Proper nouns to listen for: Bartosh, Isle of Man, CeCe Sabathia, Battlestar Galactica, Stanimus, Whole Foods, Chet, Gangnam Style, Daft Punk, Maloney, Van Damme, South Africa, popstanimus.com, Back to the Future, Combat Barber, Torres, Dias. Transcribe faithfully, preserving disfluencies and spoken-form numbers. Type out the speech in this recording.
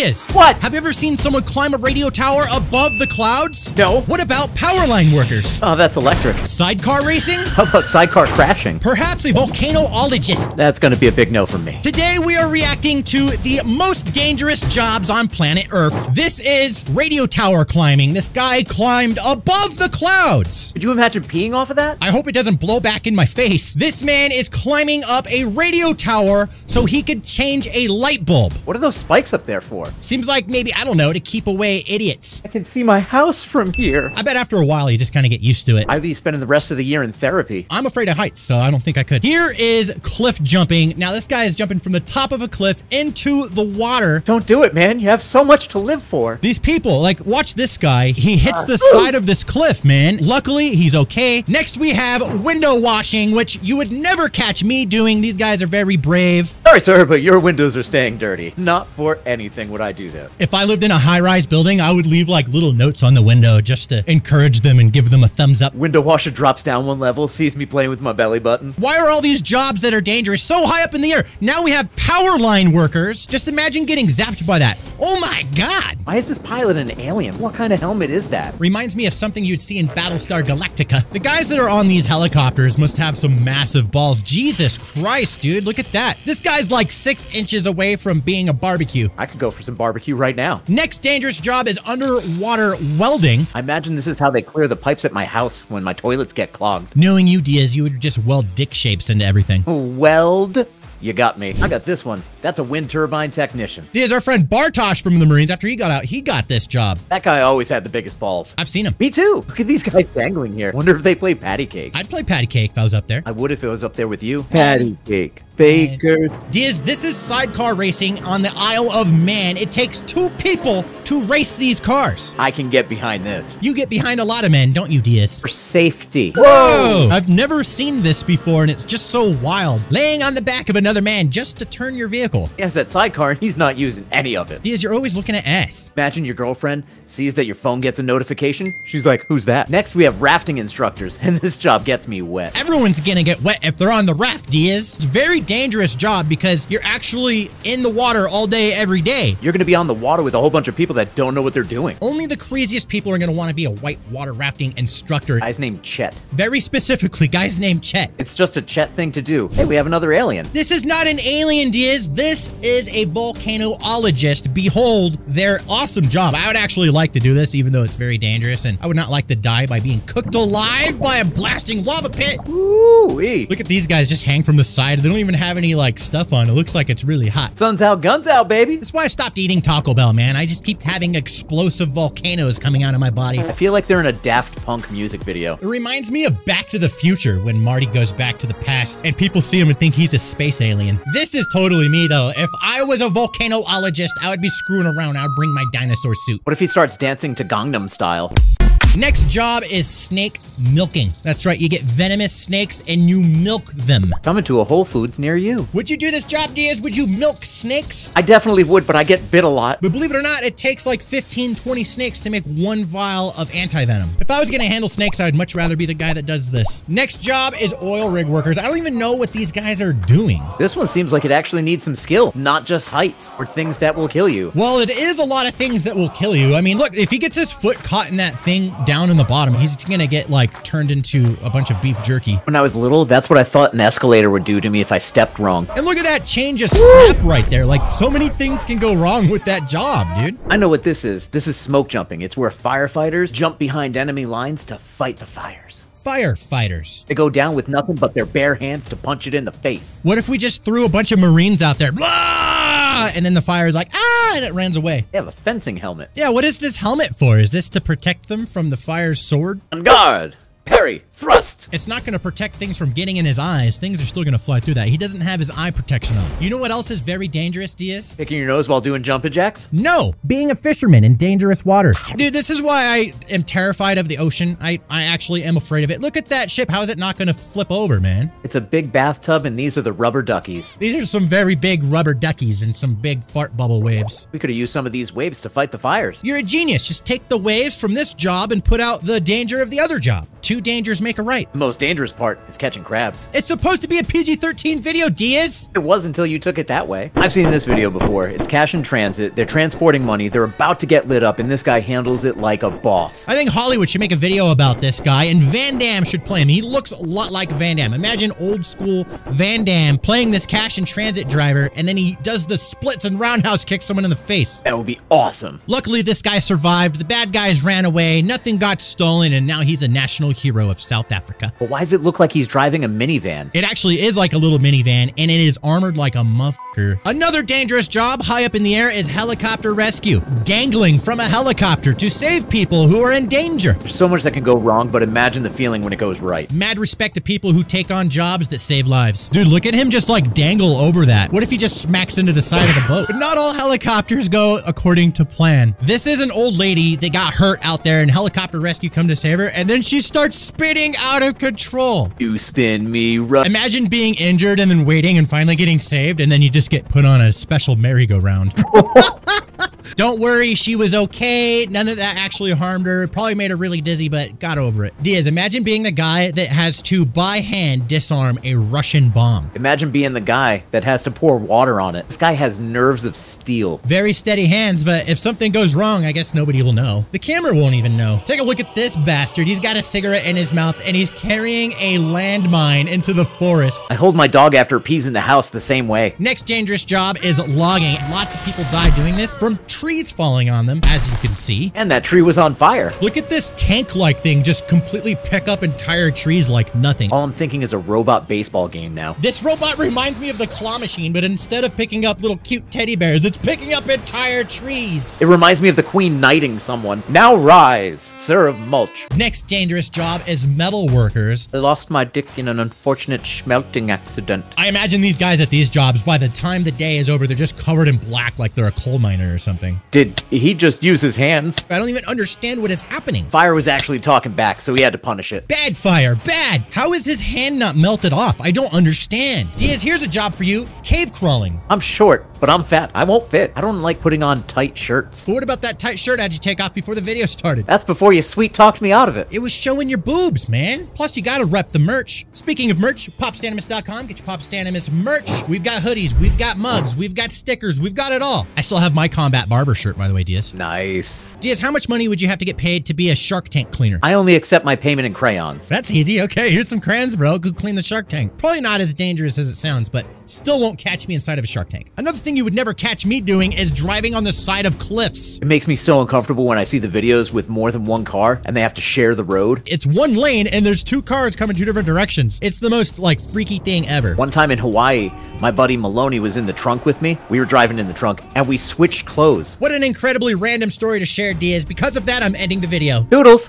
Dias! What? Have you ever seen someone climb a radio tower above the clouds? No. What about power line workers? Oh, that's electric. Sidecar racing? How about sidecar crashing? Perhaps a volcanoologist. That's gonna be a big no from me. Today we are reacting to the most dangerous jobs on planet Earth. This is radio tower climbing. This guy climbed above the clouds. Could you imagine peeing off of that? I hope it doesn't blow back in my face. This man is climbing up a radio tower so he could change a light bulb. What are those spikes up there for? Seems like maybe, I don't know, to keep away idiots. I can see my house from here. I bet after a while you just kind of get used to it. I'd be spending the rest of the year in therapy. I'm afraid of heights, so I don't think I could. Here is cliff jumping. Now this guy is jumping from the top of a cliff into the water. Don't do it, man. You have so much to live for. These people, like, watch this guy. He hits the side of this cliff, man. Luckily, he's okay. Next, we have window washing, which you would never catch me doing. These guys are very brave. Sorry, sir, but your windows are staying dirty. Not for anything would I do this. If I lived in a high-rise building, I would leave, like, little notes on the window just to encourage them and give them a thumbs up. Window washer drops down one level, sees me playing with my belly button. Why are all these jobs that are dangerous so high up in the air? Now we have power line workers. Just imagine getting zapped by that. Oh, my God. Why is this pilot an alien? What kind of helmet is that? Reminds me of something you'd see in Battlestar Galactica. The guys that are on these helicopters must have some massive balls. Jesus Christ, dude. Look at that. This guy's like six inches away from being a barbecue. I could go for some barbecue right now. Next dangerous job is underwater welding. I imagine this is how they clear the pipes at my house when my toilets get clogged. Knowing you, Diaz, you would just weld dick shapes into everything. Weld? You got me. I got this one. That's a wind turbine technician. Here's our friend Bartosh from the Marines. After he got out, he got this job. That guy always had the biggest balls. I've seen him. Me too. Look at these guys dangling here. Wonder if they play patty cake. I'd play patty cake if I was up there. I would if it was up there with you. Patty cake. Baker. Diaz, this is sidecar racing on the Isle of Man. It takes two people to race these cars. I can get behind this. You get behind a lot of men, don't you, Diaz? For safety. Whoa! I've never seen this before, and it's just so wild. Laying on the back of another man just to turn your vehicle. He has that sidecar, and he's not using any of it. Diaz, you're always looking at ass. Imagine your girlfriend sees that your phone gets a notification. She's like, who's that? Next, we have rafting instructors, and this job gets me wet. Everyone's gonna get wet if they're on the raft, Diaz. It's very dangerous job because you're actually in the water all day, every day. You're gonna be on the water with a whole bunch of people that don't know what they're doing. Only the craziest people are gonna wanna be a white water rafting instructor. Guy's named Chet. Very specifically, guy's named Chet. It's just a Chet thing to do. Hey, we have another alien. This is not an alien, Diaz. This is a volcanoologist. Behold, their awesome job. I would actually like to do this, even though it's very dangerous, and I would not like to die by being cooked alive by a blasting lava pit. Ooh-wee. Look at these guys just hang from the side. They don't even have any like stuff on. It looks like it's really hot. Sun's out, guns out, baby. That's why I stopped eating Taco Bell, man. I just keep having explosive volcanoes coming out of my body. I feel like they're in a Daft Punk music video. It reminds me of Back to the Future when Marty goes back to the past and people see him and think he's a space alien. This is totally me though. If I was a volcanoologist, I would be screwing around. I would bring my dinosaur suit. What if he starts dancing to Gangnam Style? Next job is snake milking. That's right, you get venomous snakes and you milk them. Coming to a Whole Foods near you. Would you do this job, Diaz? Would you milk snakes? I definitely would, but I get bit a lot. But believe it or not, it takes like fifteen, twenty snakes to make one vial of anti-venom. If I was gonna handle snakes, I would much rather be the guy that does this. Next job is oil rig workers. I don't even know what these guys are doing. This one seems like it actually needs some skill, not just heights or things that will kill you. Well, it is a lot of things that will kill you. I mean, look, if he gets his foot caught in that thing, down in the bottom, he's gonna get like turned into a bunch of beef jerky. When I was little, that's what I thought an escalator would do to me if I stepped wrong. And look at that change of snap right there. Like, so many things can go wrong with that job, dude. I know what this is. This is smoke jumping. It's where firefighters jump behind enemy lines to fight the fires. Firefighters. They go down with nothing but their bare hands to punch it in the face. What if we just threw a bunch of Marines out there? Blah! And then the fire's like, ah, and it runs away. They have a fencing helmet. Yeah, what is this helmet for? Is this to protect them from the fire's sword? On guard! Parry! Thrust! It's not going to protect things from getting in his eyes. Things are still going to fly through that. He doesn't have his eye protection on. You know what else is very dangerous, Diaz? Picking your nose while doing jumping jacks? No! Being a fisherman in dangerous water. Dude, this is why I am terrified of the ocean. I, I actually am afraid of it. Look at that ship. How is it not going to flip over, man? It's a big bathtub, and these are the rubber duckies. These are some very big rubber duckies and some big fart bubble waves. We could have used some of these waves to fight the fires. You're a genius. Just take the waves from this job and put out the danger of the other job. Two dangers make a right. The most dangerous part is catching crabs. It's supposed to be a P G thirteen video, Diaz. It was until you took it that way. I've seen this video before. It's cash in transit. They're transporting money. They're about to get lit up, and this guy handles it like a boss. I think Hollywood should make a video about this guy, and Van Damme should play him. He looks a lot like Van Damme. Imagine old school Van Damme playing this cash in transit driver, and then he does the splits and roundhouse kicks someone in the face. That would be awesome. Luckily, this guy survived. The bad guys ran away. Nothing got stolen, and now he's a national hero of South Africa. But why does it look like he's driving a minivan? It actually is like a little minivan, and it is armored like a motherfucker. Another dangerous job high up in the air is helicopter rescue. Dangling from a helicopter to save people who are in danger. There's so much that can go wrong, but imagine the feeling when it goes right. Mad respect to people who take on jobs that save lives. Dude, look at him just like dangle over that. What if he just smacks into the side of the boat? But not all helicopters go according to plan. This is an old lady that got hurt out there and helicopter rescue come to save her, and then she starts spinning out of control. You spin me right. Imagine being injured and then waiting and finally getting saved, and then you just get put on a special merry-go-round. Don't worry, she was okay. None of that actually harmed her. Probably made her really dizzy, but got over it. Diaz, imagine being the guy that has to, by hand, disarm a Russian bomb. Imagine being the guy that has to pour water on it. This guy has nerves of steel. Very steady hands, but if something goes wrong, I guess nobody will know. The camera won't even know. Take a look at this bastard. He's got a cigarette in his mouth, and he's carrying a landmine into the forest. I hold my dog after it pees in the house the same way. Next dangerous job is logging. Lots of people die doing this, from trees falling on them, as you can see. And that tree was on fire. Look at this tank-like thing just completely pick up entire trees like nothing. All I'm thinking is a robot baseball game now. This robot reminds me of the claw machine, but instead of picking up little cute teddy bears, it's picking up entire trees. It reminds me of the queen knighting someone. Now rise, sir of mulch. Next dangerous job is metal workers. I lost my dick in an unfortunate smelting accident. I imagine these guys at these jobs, by the time the day is over, they're just covered in black like they're a coal miner or something. Thing. Did he just use his hands? I don't even understand what is happening. Fire was actually talking back, so we had to punish it. Bad fire, bad. How is his hand not melted off? I don't understand. Diaz, here's a job for you, cave crawling. I'm short, but I'm fat. I won't fit. I don't like putting on tight shirts. But what about that tight shirt I had you take off before the video started? That's before you sweet talked me out of it. It was showing your boobs, man. Plus, you gotta rep the merch. Speaking of merch, popstanimus dot com, get your Popstanimus merch. We've got hoodies, we've got mugs, we've got stickers, we've got it all. I still have my combat barber shirt, by the way, Diaz. Nice. Diaz, how much money would you have to get paid to be a shark tank cleaner? I only accept my payment in crayons. That's easy. Okay, here's some crayons, bro. Go clean the shark tank. Probably not as dangerous as it sounds, but still won't catch me inside of a shark tank. Another thing you would never catch me doing is driving on the side of cliffs. It makes me so uncomfortable when I see the videos with more than one car and they have to share the road. It's one lane and there's two cars coming two different directions. It's the most like freaky thing ever. One time in Hawaii, my buddy Maloney was in the trunk with me. We were driving in the trunk and we switched clothes. What an incredibly random story to share, Diaz. Because of that, I'm ending the video. Doodles.